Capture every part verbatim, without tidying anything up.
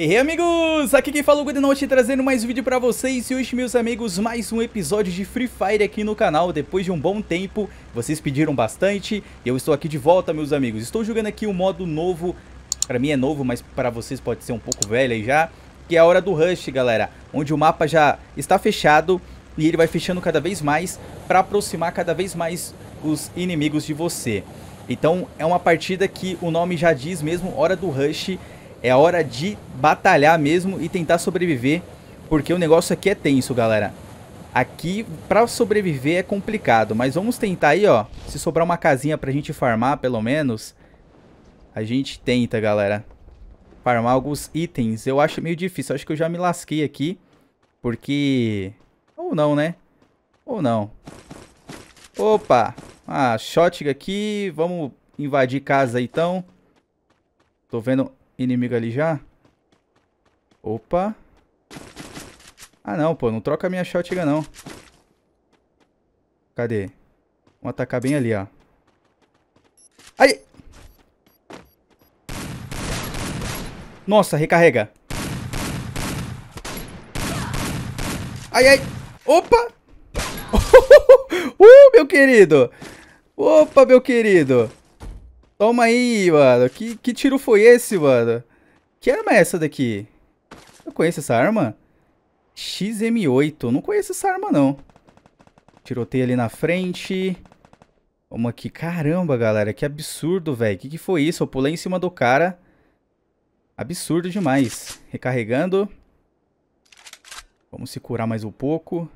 E aí, amigos, aqui quem fala é o Godenot, trazendo mais um vídeo pra vocês. E hoje, meus amigos, mais um episódio de Free Fire aqui no canal. Depois de um bom tempo, vocês pediram bastante e eu estou aqui de volta, meus amigos. Estou jogando aqui um modo novo. Pra mim é novo, mas pra vocês pode ser um pouco velho aí já, que é a hora do Rush, galera, onde o mapa já está fechado e ele vai fechando cada vez mais pra aproximar cada vez mais os inimigos de você. Então é uma partida que o nome já diz mesmo, hora do Rush. É hora de batalhar mesmo e tentar sobreviver, porque o negócio aqui é tenso, galera. Aqui, pra sobreviver é complicado, mas vamos tentar aí, ó. Se sobrar uma casinha pra gente farmar, pelo menos, a gente tenta, galera. Farmar alguns itens. Eu acho meio difícil, acho que eu já me lasquei aqui, porque... Ou não, né? Ou não. Opa! Ah, shotgun aqui, vamos invadir casa, então. Tô vendo... inimigo ali já. Opa. Ah, não, pô. Não troca a minha shotgun, não. Cadê? Vamos atacar bem ali, ó. Ai! Nossa, recarrega. Ai, ai. Opa! Uh, meu querido. Opa, meu querido. Toma aí, mano. Que, que tiro foi esse, mano? Que arma é essa daqui? Eu conheço essa arma? X M oito. Não conheço essa arma, não. Tiroteio ali na frente. Vamos aqui. Caramba, galera. Que absurdo, velho. Que que foi isso? Eu pulei em cima do cara. Absurdo demais. Recarregando. Vamos se curar mais um pouco.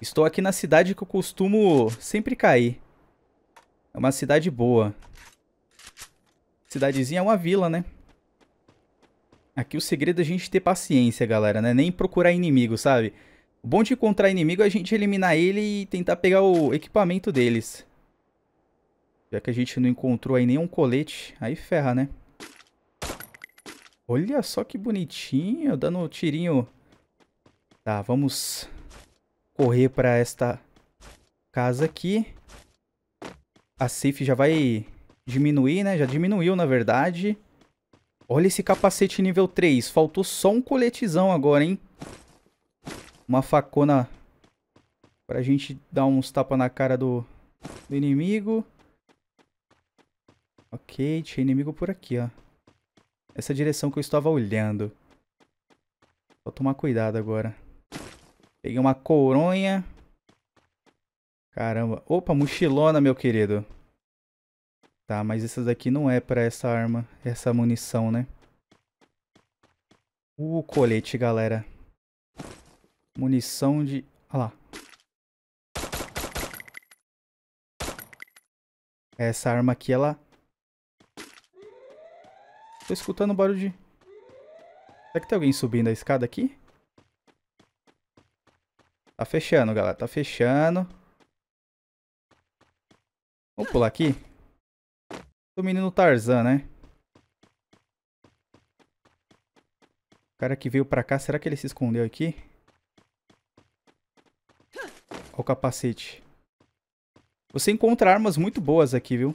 Estou aqui na cidade que eu costumo sempre cair. É uma cidade boa. Cidadezinha é uma vila, né? Aqui o segredo é a gente ter paciência, galera, né? Nem procurar inimigo, sabe? O bom de encontrar inimigo é a gente eliminar ele e tentar pegar o equipamento deles. Já que a gente não encontrou aí nenhum colete, aí ferra, né? Olha só que bonitinho, dando um tirinho. Tá, vamos correr pra esta casa aqui. A safe já vai diminuir, né? Já diminuiu, na verdade. Olha esse capacete nível três. Faltou só um coletezão agora, hein? Uma facona pra gente dar uns tapas na cara do, do inimigo. Ok, tinha inimigo por aqui, ó. Essa direção que eu estava olhando. Vou tomar cuidado agora. Peguei uma coronha. Caramba. Opa, mochilona, meu querido. Tá, mas essa daqui não é pra essa arma, essa munição, né? O colete, galera. Munição de... Olha lá. Essa arma aqui, ela... Tô escutando um barulho de... Será que tem alguém subindo a escada aqui? Tá fechando, galera. Tá fechando. Vamos pular aqui. O menino Tarzan, né? O cara que veio pra cá, será que ele se escondeu aqui? Olha o capacete. Você encontra armas muito boas aqui, viu?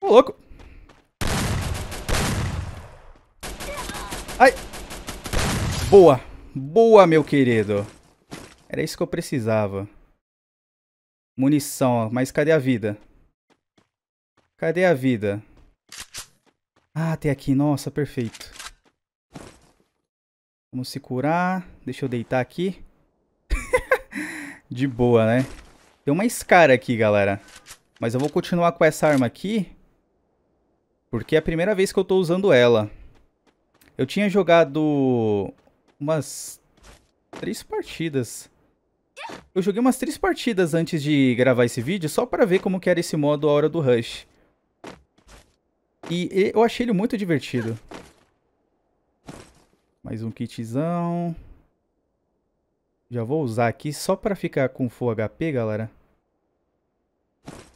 Ô, louco! Ai! Boa! Boa, meu querido! Era isso que eu precisava. Munição, ó. Mas cadê a vida? Cadê a vida? Ah, tem aqui. Nossa, perfeito. Vamos se curar. Deixa eu deitar aqui. De boa, né? Tem uma escara aqui, galera. Mas eu vou continuar com essa arma aqui, porque é a primeira vez que eu tô usando ela. Eu tinha jogado umas três partidas. Eu joguei umas três partidas antes de gravar esse vídeo, só pra ver como que era esse modo a hora do Rush. E eu achei ele muito divertido. Mais um kitzão. Já vou usar aqui só pra ficar com full H P, galera.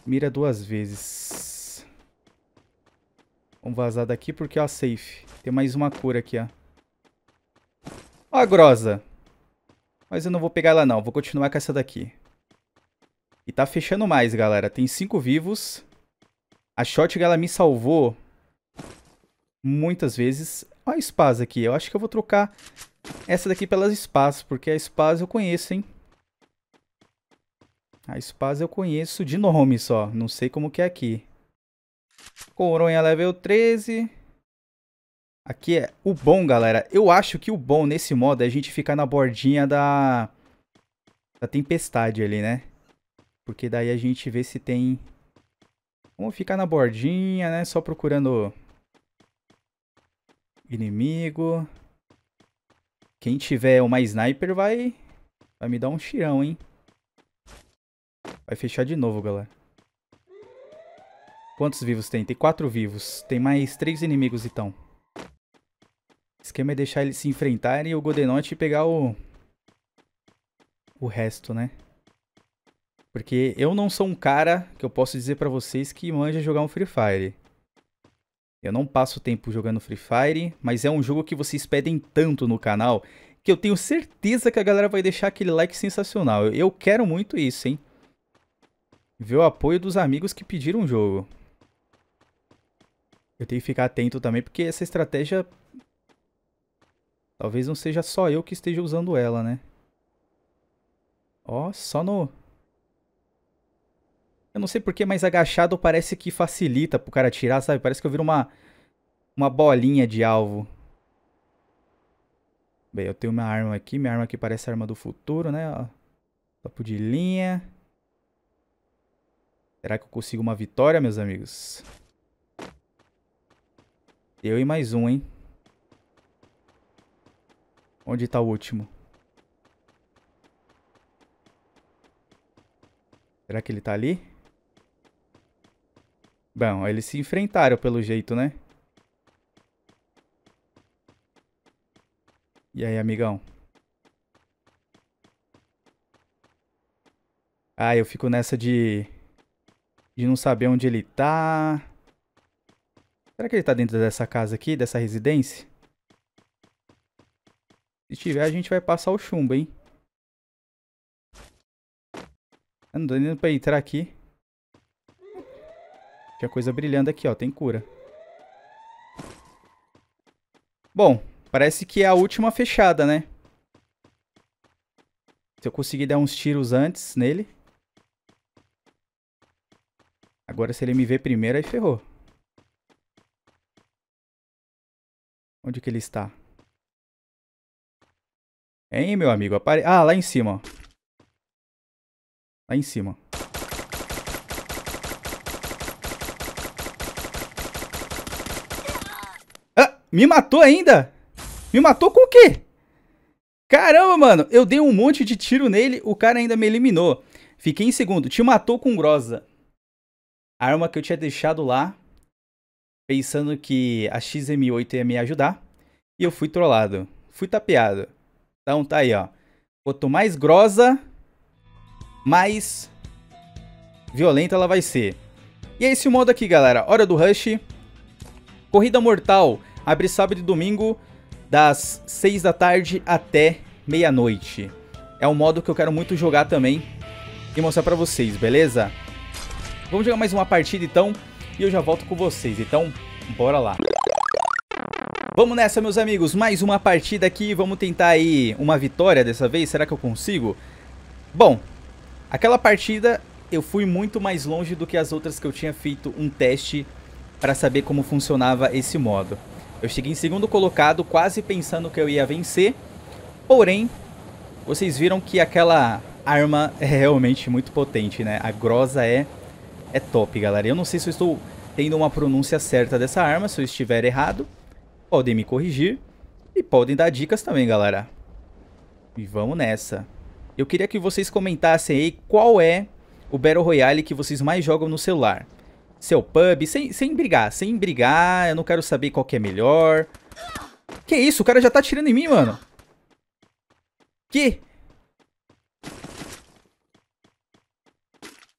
Mira duas vezes. Vamos vazar daqui porque, ó, safe. Tem mais uma cura aqui, ó. Ó a Groza. Mas eu não vou pegar ela, não. Vou continuar com essa daqui. E tá fechando mais, galera. Tem cinco vivos. A shotgun, ela me salvou muitas vezes. Olha a SPAS aqui. Eu acho que eu vou trocar essa daqui pelas SPAS, porque a SPAS eu conheço, hein? A SPAS eu conheço de nome só. Não sei como que é aqui. Coronha level treze. Aqui é o bom, galera. Eu acho que o bom nesse modo é a gente ficar na bordinha da... da tempestade ali, né? Porque daí a gente vê se tem... Vamos ficar na bordinha, né? Só procurando... inimigo. Quem tiver uma sniper vai... vai me dar um tirão, hein? Vai fechar de novo, galera. Quantos vivos tem? Tem quatro vivos. Tem mais três inimigos, então. O esquema é deixar eles se enfrentarem e o Godenot pegar o... o resto, né? Porque eu não sou um cara que eu posso dizer pra vocês que manja jogar um Free Fire. Eu não passo tempo jogando Free Fire, mas é um jogo que vocês pedem tanto no canal que eu tenho certeza que a galera vai deixar aquele like sensacional. Eu quero muito isso, hein? Ver o apoio dos amigos que pediram o jogo. Eu tenho que ficar atento também, porque essa estratégia... talvez não seja só eu que esteja usando ela, né? Ó, só no... eu não sei porquê, mas agachado parece que facilita pro cara atirar, sabe? Parece que eu viro uma... uma bolinha de alvo. Bem, eu tenho uma arma aqui. Minha arma aqui parece a arma do futuro, né? Ó, topo de linha. Será que eu consigo uma vitória, meus amigos? Eu e mais um, hein? Onde tá o último? Será que ele tá ali? Bom, eles se enfrentaram pelo jeito, né? E aí, amigão? Ah, eu fico nessa de... de não saber onde ele tá. Será que ele tá dentro dessa casa aqui, dessa residência? Se tiver, a gente vai passar o chumbo, hein? Eu não tô indo pra entrar aqui. Tinha coisa brilhando aqui, ó. Tem cura. Bom, parece que é a última fechada, né? Se eu conseguir dar uns tiros antes nele. Agora se ele me ver primeiro, aí ferrou. Onde que ele está? Hein, meu amigo? Apare... Ah, lá em cima, ó. Lá em cima. Ah, me matou ainda? Me matou com o quê? Caramba, mano. Eu dei um monte de tiro nele. O cara ainda me eliminou. Fiquei em segundo. Te matou com Groza. A arma que eu tinha deixado lá. Pensando que a X M oito ia me ajudar. E eu fui trollado. Fui tapeado. Então tá aí, ó. Quanto mais Groza... mais violenta ela vai ser. E é esse modo aqui, galera. Hora do Rush. Corrida Mortal. Abre sábado e domingo, das seis da tarde até meia-noite. É um modo que eu quero muito jogar também e mostrar pra vocês, beleza? Vamos jogar mais uma partida, então. E eu já volto com vocês. Então, bora lá. Vamos nessa, meus amigos. Mais uma partida aqui. Vamos tentar aí uma vitória dessa vez. Será que eu consigo? Bom... aquela partida eu fui muito mais longe do que as outras que eu tinha feito um teste para saber como funcionava esse modo. Eu cheguei em segundo colocado, quase pensando que eu ia vencer. Porém, vocês viram que aquela arma é realmente muito potente, né? A Groza é, é top, galera. Eu não sei se eu estou tendo uma pronúncia certa dessa arma. Se eu estiver errado, podem me corrigir e podem dar dicas também, galera. E vamos nessa. Eu queria que vocês comentassem aí qual é o Battle Royale que vocês mais jogam no celular. Seu pub, sem, sem brigar, sem brigar, eu não quero saber qual que é melhor. Que isso, o cara já tá atirando em mim, mano. Que?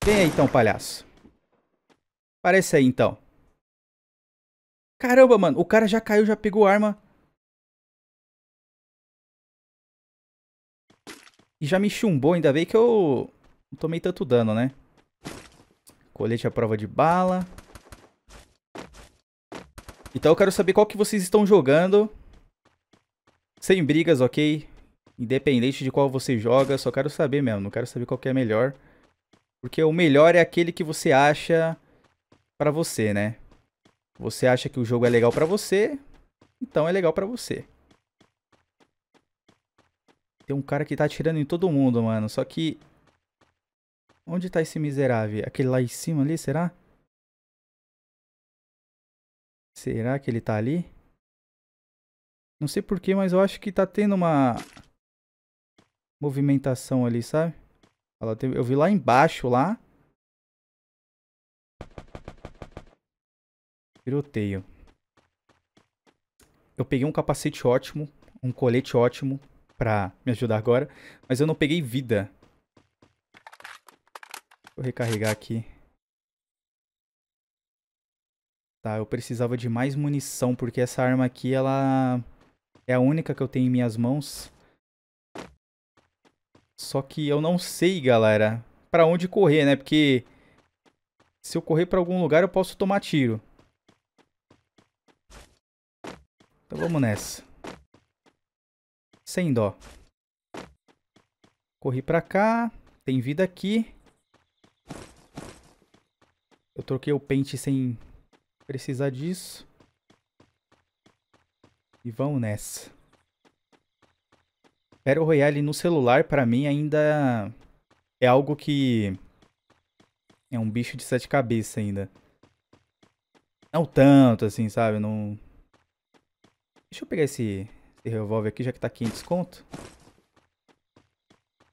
Vem aí então, palhaço. Aparece aí então. Caramba, mano, o cara já caiu, já pegou a arma. E já me chumbou, ainda bem que eu não tomei tanto dano, né? Colete à prova de bala. Então eu quero saber qual que vocês estão jogando. Sem brigas, ok? Independente de qual você joga, só quero saber mesmo. Não quero saber qual que é melhor. Porque o melhor é aquele que você acha pra você, né? Você acha que o jogo é legal pra você, então é legal pra você. Tem um cara que tá atirando em todo mundo, mano. Só que... onde tá esse miserável? Aquele lá em cima ali, será? Será que ele tá ali? Não sei porquê, mas eu acho que tá tendo uma movimentação ali, sabe? Eu vi lá embaixo, lá. Piroteio. Eu peguei um capacete ótimo, um colete ótimo pra me ajudar agora, mas eu não peguei vida. Vou recarregar aqui. Tá, eu precisava de mais munição, porque essa arma aqui, ela é a única que eu tenho em minhas mãos. Só que eu não sei, galera, pra onde correr, né? Porque se eu correr pra algum lugar, eu posso tomar tiro. Então vamos nessa. Sem dó. Corri pra cá. Tem vida aqui. Eu troquei o pente sem precisar disso. E vamos nessa. Battle Royale no celular, pra mim, ainda é algo que... é um bicho de sete cabeças ainda. Não tanto, assim, sabe? Não... Deixa eu pegar esse, esse revólver aqui, já que tá quinhentos conto.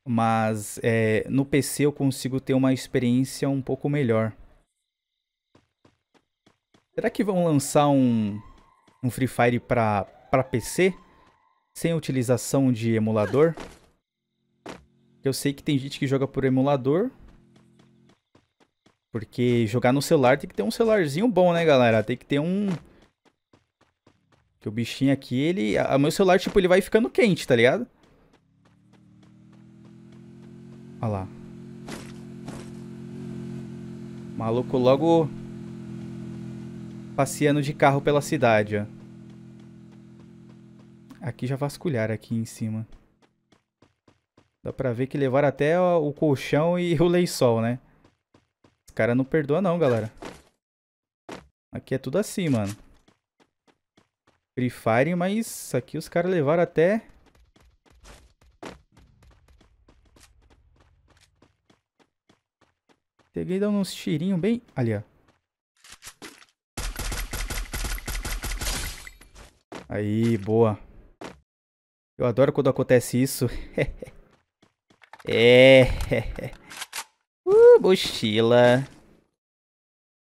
Mas é, no P C eu consigo ter uma experiência um pouco melhor. Será que vão lançar um, um Free Fire pra, pra P C? Sem utilização de emulador? Eu sei que tem gente que joga por emulador. Porque jogar no celular tem que ter um celularzinho bom, né, galera? Tem que ter um... que o bichinho aqui, ele... o meu celular, tipo, ele vai ficando quente, tá ligado? Olha lá. O maluco logo... passeando de carro pela cidade, ó. Aqui já vasculharam aqui em cima. Dá pra ver que levaram até ó, o colchão e o lençol, né? Os caras não perdoam não, galera. Aqui é tudo assim, mano. Free Fire, mas aqui os caras levaram até... peguei e deu uns tirinhos bem... ali, ó. Aí, boa. Eu adoro quando acontece isso. É. Uh, mochila.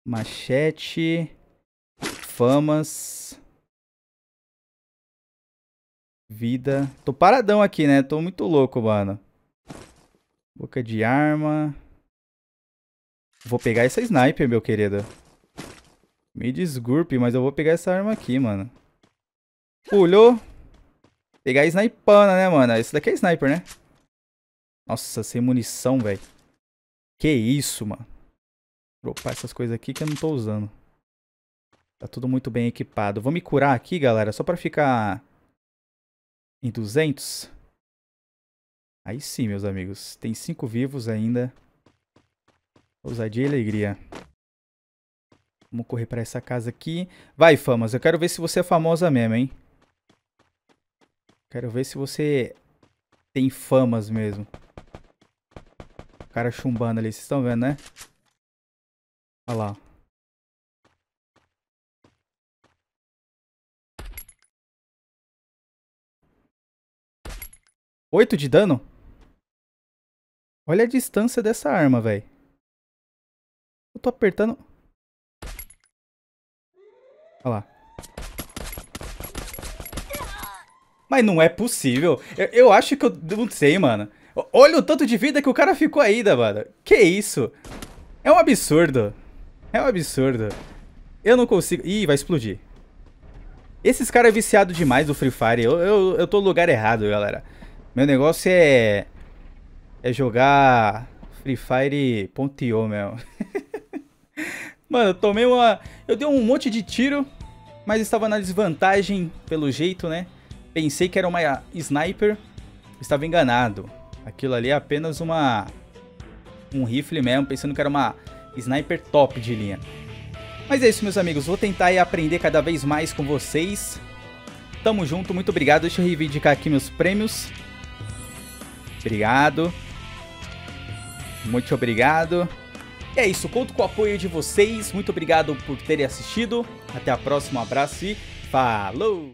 Machete. Famas. Vida. Tô paradão aqui, né? Tô muito louco, mano. Boca de arma. Vou pegar essa sniper, meu querido. Me desculpe, mas eu vou pegar essa arma aqui, mano. Pulhou. Pegar a snipana, né, mano? Esse daqui é sniper, né? Nossa, sem munição, velho. Que isso, mano. Vou dropar essas coisas aqui que eu não tô usando. Tá tudo muito bem equipado. Vou me curar aqui, galera, só pra ficar... em duzentos. Aí sim, meus amigos. Tem cinco vivos ainda. Ousadia e alegria. Vamos correr pra essa casa aqui. Vai, Famas. Eu quero ver se você é famosa mesmo, hein? Quero ver se você tem famas mesmo. O cara chumbando ali. Vocês estão vendo, né? Olha lá. oito de dano? Olha a distância dessa arma, velho. Eu tô apertando... olha lá. Mas não é possível. Eu, eu acho que eu não sei, mano. Olha o tanto de vida que o cara ficou ainda, mano. Que isso? É um absurdo. É um absurdo. Eu não consigo... ih, vai explodir. Esses caras é viciado demais do Free Fire. Eu, eu, eu tô no lugar errado, galera. Meu negócio é... é jogar Free Fire ponto i o, meu. Mano, eu tomei uma... eu dei um monte de tiro. mas estava na desvantagem pelo jeito, né? Pensei que era uma sniper, estava enganado. Aquilo ali é apenas uma um rifle mesmo, pensando que era uma sniper top de linha. Mas é isso, meus amigos, vou tentar e aprender cada vez mais com vocês. Tamo junto, muito obrigado, deixa eu reivindicar aqui meus prêmios. Obrigado. Muito obrigado. E é isso, conto com o apoio de vocês, muito obrigado por terem assistido. Até a próxima, um abraço e falou!